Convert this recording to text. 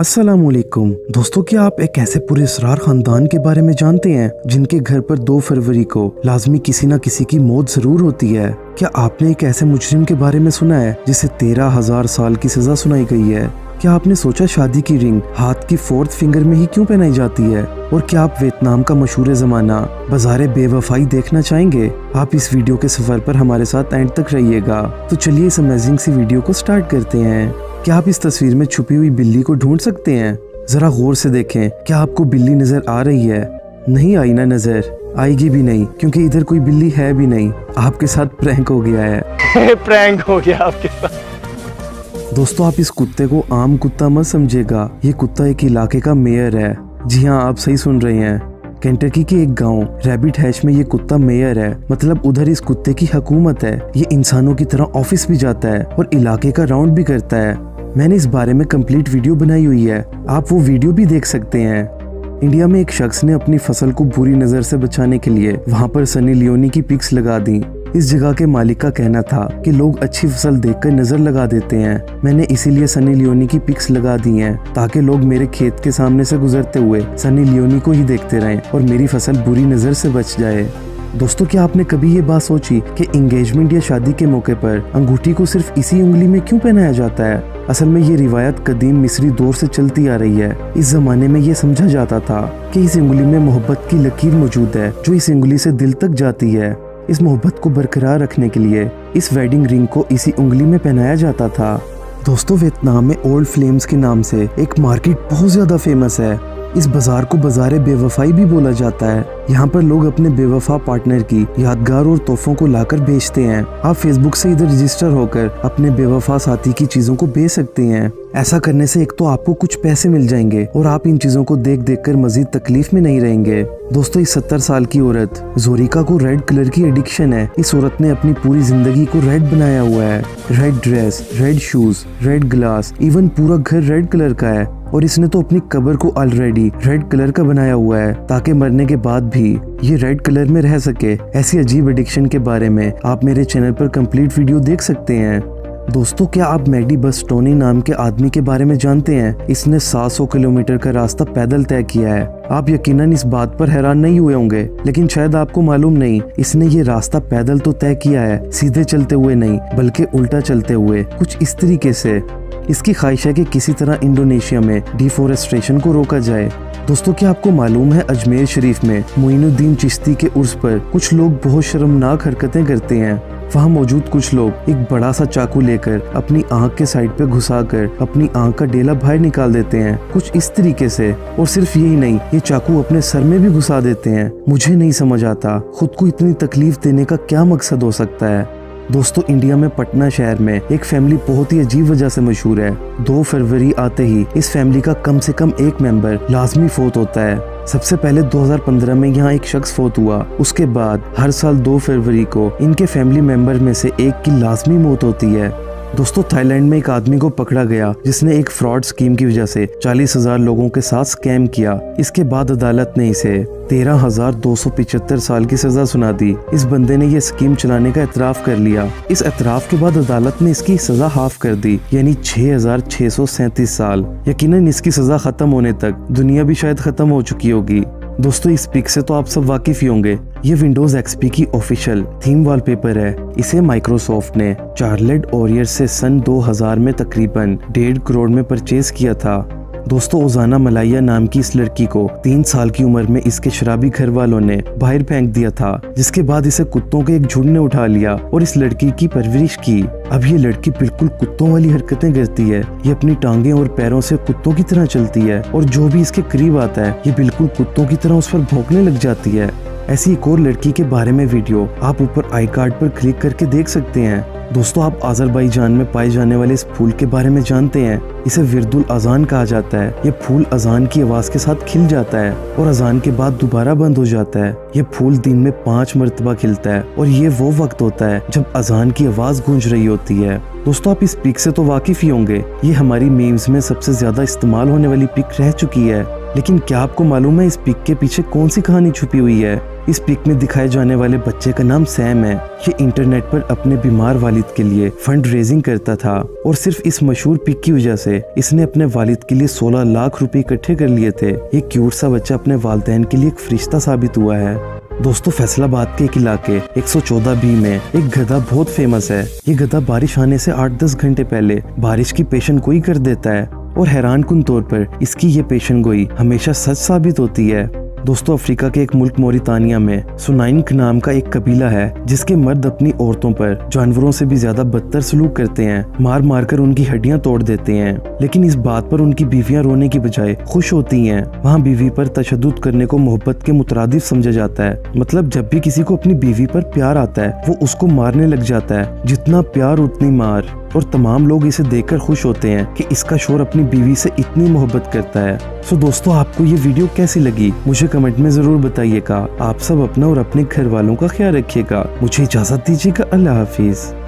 अस्सलामुअलैकुम दोस्तों, क्या आप एक ऐसे पुरअसरार खानदान के बारे में जानते हैं जिनके घर पर 2 फरवरी को लाजमी किसी न किसी की मौत जरूर होती है? क्या आपने एक ऐसे मुजरिम के बारे में सुना है जिसे 13,000 साल की सजा सुनाई गई है? क्या आपने सोचा शादी की रिंग हाथ की 4th फिंगर में ही क्यों पहनाई जाती है? और क्या आप वियतनाम का मशहूर जमाना बाज़ारे बेवफाई देखना चाहेंगे? आप इस वीडियो के सफर पर हमारे साथ एंड तक रहिएगा। तो चलिए इस अमेजिंग सी वीडियो को स्टार्ट करते हैं। क्या आप इस तस्वीर में छुपी हुई बिल्ली को ढूंढ सकते हैं? जरा गौर से देखें, क्या आपको बिल्ली नजर आ रही है? नहीं आई ना, नजर आएगी भी नहीं क्योंकि इधर कोई बिल्ली है भी नहीं। आपके साथ प्रैंक हो गया है। प्रैंक हो गया आपके साथ। दोस्तों, आप इस कुत्ते को आम कुत्ता मत समझेगा, ये कुत्ता एक इलाके का मेयर है। जी हाँ, आप सही सुन रहे हैं, केंटकी के एक गांव रैबिट हैश में ये कुत्ता मेयर है। मतलब उधर इस कुत्ते की हुकूमत है। ये इंसानों की तरह ऑफिस भी जाता है और इलाके का राउंड भी करता है। मैंने इस बारे में कंप्लीट वीडियो बनाई हुई है, आप वो वीडियो भी देख सकते हैं। इंडिया में एक शख्स ने अपनी फसल को बुरी नजर से बचाने के लिए वहाँ पर सनी लियोनी की पिक्स लगा दी। इस जगह के मालिक का कहना था कि लोग अच्छी फसल देखकर नजर लगा देते हैं, मैंने इसीलिए सनी लियोनी की पिक्स लगा दी हैं ताकि लोग मेरे खेत के सामने से गुजरते हुए सनी लियोनी को ही देखते रहें और मेरी फसल बुरी नजर से बच जाए। दोस्तों, क्या आपने कभी ये बात सोची कि इंगेजमेंट या शादी के मौके पर अंगूठी को सिर्फ इसी उंगली में क्यों पहनाया जाता है? असल में ये रिवायत कदीम मिस्री दौर से चलती आ रही है। इस जमाने में ये समझा जाता था कि इस उंगली में मोहब्बत की लकीर मौजूद है जो इस उंगली से दिल तक जाती है। इस मोहब्बत को बरकरार रखने के लिए इस वेडिंग रिंग को इसी उंगली में पहनाया जाता था। दोस्तों, वियतनाम में ओल्ड फ्लेम्स के नाम से एक मार्केट बहुत ज्यादा फेमस है। इस बाजार को बाजार बेवफाई भी बोला जाता है। यहाँ पर लोग अपने बेवफा पार्टनर की यादगार और तोहफों को लाकर बेचते हैं। आप फेसबुक से इधर रजिस्टर होकर अपने बेवफा साथी की चीजों को बेच सकते हैं। ऐसा करने से एक तो आपको कुछ पैसे मिल जाएंगे और आप इन चीजों को देख देख कर मजीद तकलीफ में नहीं रहेंगे। दोस्तों, इस 70 साल की औरत जोरिका को रेड कलर की एडिक्शन है। इस औरत ने अपनी पूरी जिंदगी को रेड बनाया हुआ है। Red dress, red shoes, red glass, even पूरा घर रेड कलर का है। और इसने तो अपनी कब्र को ऑलरेडी रेड कलर का बनाया हुआ है ताकि मरने के बाद भी ये रेड कलर में रह सके। ऐसी अजीब एडिक्शन के बारे में आप मेरे चैनल पर कंप्लीट वीडियो देख सकते हैं। दोस्तों, क्या आप मैडी बस्टोनी नाम के आदमी के बारे में जानते हैं? इसने 700 किलोमीटर का रास्ता पैदल तय किया है। आप यकीनन इस बात पर हैरान नहीं हुए होंगे, लेकिन शायद आपको मालूम नहीं, इसने ये रास्ता पैदल तो तय किया है, सीधे चलते हुए नहीं बल्कि उल्टा चलते हुए, कुछ इस तरीके से। इसकी ख्वाहिश है कि किसी तरह इंडोनेशिया में डिफोरेस्टेशन को रोका जाए। दोस्तों, क्या आपको मालूम है अजमेर शरीफ में मोइनुद्दीन चिश्ती के उर्स पर कुछ लोग बहुत शर्मनाक हरकतें करते हैं? वहाँ मौजूद कुछ लोग एक बड़ा सा चाकू लेकर अपनी आंख के साइड पे घुसाकर अपनी आंख का डेला बाहर निकाल देते हैं, कुछ इस तरीके से। और सिर्फ यही नहीं, ये चाकू अपने सर में भी घुसा देते हैं। मुझे नहीं समझ आता खुद को इतनी तकलीफ देने का क्या मकसद हो सकता है। दोस्तों, इंडिया में पटना शहर में एक फैमिली बहुत ही अजीब वजह से मशहूर है। 2 फरवरी आते ही इस फैमिली का कम से कम एक मेंबर लाजमी फोत होता है। सबसे पहले 2015 में यहाँ एक शख्स फोत हुआ। उसके बाद हर साल 2 फरवरी को इनके फैमिली मेंबर में से एक की लाजमी मौत होती है। दोस्तों, थाईलैंड में एक आदमी को पकड़ा गया जिसने एक फ्रॉड स्कीम की वजह से 40,000 लोगों के साथ स्कैम किया। इसके बाद अदालत ने इसे 13,275 साल की सजा सुना दी। इस बंदे ने यह स्कीम चलाने का एतराफ कर लिया। इस एतराफ के बाद अदालत ने इसकी सजा हाफ कर दी, यानी 6,637 साल। यकीनन इसकी सजा खत्म होने तक दुनिया भी शायद खत्म हो चुकी होगी। दोस्तों, इस पिक से तो आप सब वाकिफ ही होंगे। ये विंडोज XP की ऑफिशियल थीम वॉलपेपर है। इसे माइक्रोसॉफ्ट ने चार्लेट ओरियल से सन 2000 में तकरीबन 1.5 करोड़ में परचेज किया था। दोस्तों, उजाना मलाइया नाम की इस लड़की को 3 साल की उम्र में इसके शराबी घर वालों ने बाहर फेंक दिया था, जिसके बाद इसे कुत्तों के एक झुंड ने उठा लिया और इस लड़की की परवरिश की। अब ये लड़की बिल्कुल कुत्तों वाली हरकतें करती है। ये अपनी टांगे और पैरों से कुत्तों की तरह चलती है और जो भी इसके करीब आता है ये बिल्कुल कुत्तों की तरह उस पर भौंकने लग जाती है। ऐसी एक और लड़की के बारे में वीडियो आप ऊपर आई कार्ड पर क्लिक करके देख सकते हैं। दोस्तों, आप अजरबैजान में पाए जाने वाले इस फूल के बारे में जानते हैं? इसे विरदुल अजान कहा जाता है। ये फूल अजान की आवाज के साथ खिल जाता है और अजान के बाद दोबारा बंद हो जाता है। ये फूल दिन में 5 मरतबा खिलता है और ये वो वक्त होता है जब अजान की आवाज गूंज रही होती है। दोस्तों, आप इस पिक से तो वाकिफ ही होंगे। ये हमारी मीम्स में सबसे ज्यादा इस्तेमाल होने वाली पिक रह चुकी है। लेकिन क्या आपको मालूम है इस पिक के पीछे कौन सी कहानी छुपी हुई है? इस पिक में दिखाए जाने वाले बच्चे का नाम सैम है। ये इंटरनेट पर अपने बीमार वालिद के लिए फंड रेजिंग करता था और सिर्फ इस मशहूर पिक की वजह से इसने अपने वालिद के लिए 16 लाख रुपए इकट्ठे कर लिए थे। ये क्यूट सा बच्चा अपने वालिदैन के लिए एक फरिश्ता साबित हुआ है। दोस्तों, फैसलाबाद के एक इलाके 114 बी में एक गधा बहुत फेमस है। ये गधा बारिश आने से 8-10 घंटे पहले बारिश की पेशन गोई कर देता है और हैरानकुन तौर पर इसकी ये पेशन गोई हमेशा सच साबित होती है। दोस्तों, अफ्रीका के एक मुल्क मौरितानिया में सुनाइंक नाम का एक कबीला है जिसके मर्द अपनी औरतों पर जानवरों से भी ज्यादा बदतर सलूक करते हैं, मार मार कर उनकी हड्डियां तोड़ देते हैं। लेकिन इस बात पर उनकी बीवियां रोने की बजाय खुश होती हैं। वहाँ बीवी पर तशद्दुद करने को मोहब्बत के मुतरादिफ समझा जाता है। मतलब जब भी किसी को अपनी बीवी पर प्यार आता है वो उसको मारने लग जाता है, जितना प्यार उतनी मार। और तमाम लोग इसे देखकर खुश होते हैं कि इसका शोर अपनी बीवी से इतनी मोहब्बत करता है। सो दोस्तों, आपको ये वीडियो कैसी लगी मुझे कमेंट में जरूर बताइएगा। आप सब अपना और अपने घर वालों का ख्याल रखिएगा। मुझे इजाजत दीजिएगा। अल्लाह हाफिज।